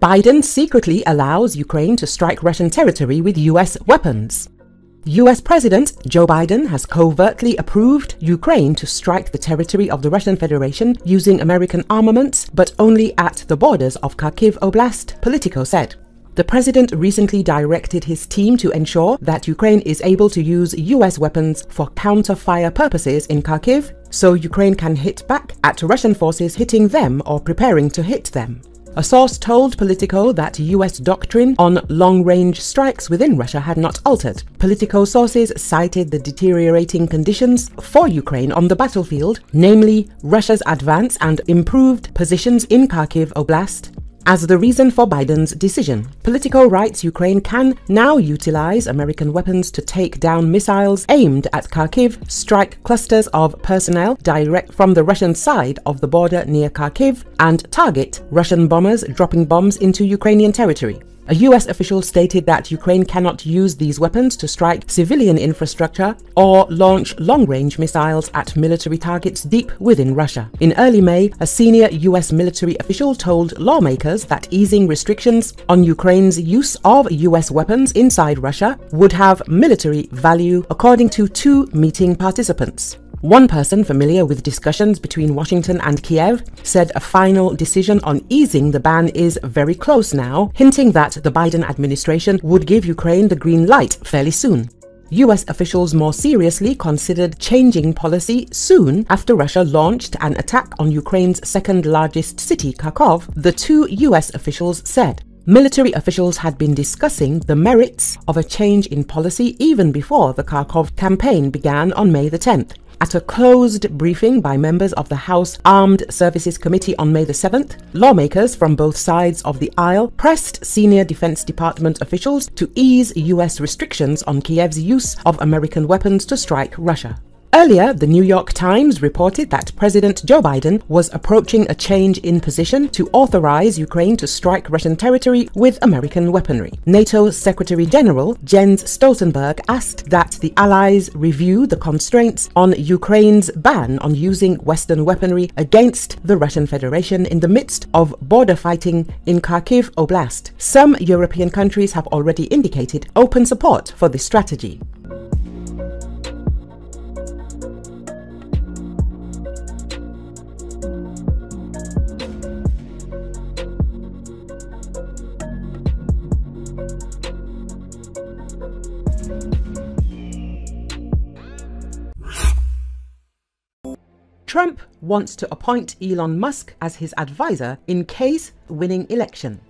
Biden secretly allows Ukraine to strike Russian territory with U.S. weapons. U.S. President Joe Biden has covertly approved Ukraine to strike the territory of the Russian Federation using American armaments, but only at the borders of Kharkiv Oblast, Politico said. The president recently directed his team to ensure that Ukraine is able to use U.S. weapons for counter-fire purposes in Kharkiv, so Ukraine can hit back at Russian forces hitting them or preparing to hit them. A source told Politico that U.S. doctrine on long-range strikes within Russia had not altered. Politico sources cited the deteriorating conditions for Ukraine on the battlefield, namely Russia's advance and improved positions in Kharkiv Oblast, as the reason for Biden's decision. Politico writes Ukraine can now utilize American weapons to take down missiles aimed at Kharkiv, strike clusters of personnel direct from the Russian side of the border near Kharkiv, and target Russian bombers dropping bombs into Ukrainian territory. A U.S. official stated that Ukraine cannot use these weapons to strike civilian infrastructure or launch long-range missiles at military targets deep within Russia. In early May, a senior U.S. military official told lawmakers that easing restrictions on Ukraine's use of U.S. weapons inside Russia would have military value, according to two meeting participants. One person familiar with discussions between Washington and Kiev said a final decision on easing the ban is very close now, hinting that the Biden administration would give Ukraine the green light fairly soon. U.S. officials more seriously considered changing policy soon after Russia launched an attack on Ukraine's second-largest city, Kharkiv, the two U.S. officials said. Military officials had been discussing the merits of a change in policy even before the Kharkiv campaign began on May the 10th. At a closed briefing by members of the House Armed Services Committee on May the 7th, lawmakers from both sides of the aisle pressed senior Defense Department officials to ease U.S. restrictions on Kiev's use of American weapons to strike Russia. Earlier, the New York Times reported that President Joe Biden was approaching a change in position to authorize Ukraine to strike Russian territory with American weaponry. NATO Secretary General Jens Stoltenberg asked that the allies review the constraints on Ukraine's ban on using Western weaponry against the Russian Federation in the midst of border fighting in Kharkiv Oblast. Some European countries have already indicated open support for this strategy. Trump wants to appoint Elon Musk as his advisor in case winning election.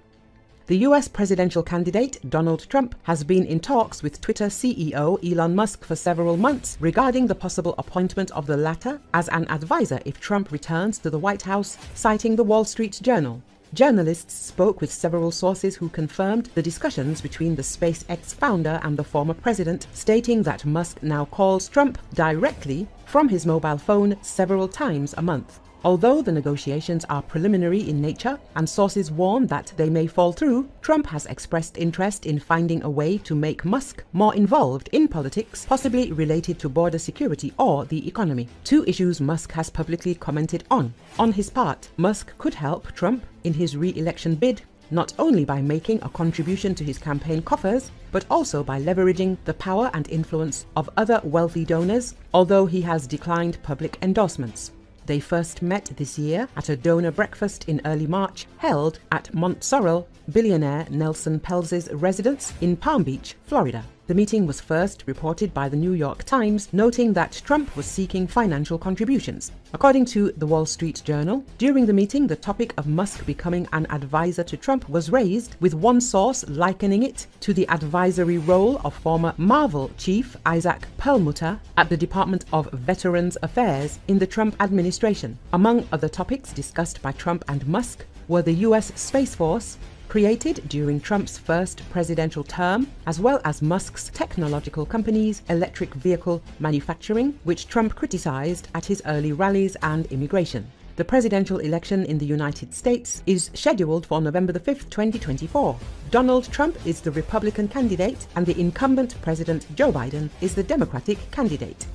The U.S. presidential candidate Donald Trump has been in talks with Twitter CEO Elon Musk for several months regarding the possible appointment of the latter as an advisor if Trump returns to the White House, citing the Wall Street Journal. Journalists spoke with several sources who confirmed the discussions between the SpaceX founder and the former president, stating that Musk now calls Trump directly from his mobile phone several times a month. Although the negotiations are preliminary in nature and sources warn that they may fall through, Trump has expressed interest in finding a way to make Musk more involved in politics, possibly related to border security or the economy, two issues Musk has publicly commented on. On his part, Musk could help Trump in his re-election bid, not only by making a contribution to his campaign coffers, but also by leveraging the power and influence of other wealthy donors, although he has declined public endorsements. They first met this year at a donor breakfast in early March held at Montsorel billionaire Nelson Pelz's residence in Palm Beach, Florida. The meeting was first reported by the New York Times, noting that Trump was seeking financial contributions. According to the Wall Street Journal, during the meeting, the topic of Musk becoming an advisor to Trump was raised, with one source likening it to the advisory role of former Marvel chief Isaac Perlmutter at the Department of Veterans Affairs in the Trump administration. Among other topics discussed by Trump and Musk were the U.S. Space Force, created during Trump's first presidential term, as well as Musk's technological companies, electric vehicle manufacturing, which Trump criticized at his early rallies, and immigration. The presidential election in the United States is scheduled for November 5, 2024. Donald Trump is the Republican candidate and the incumbent President Joe Biden is the Democratic candidate.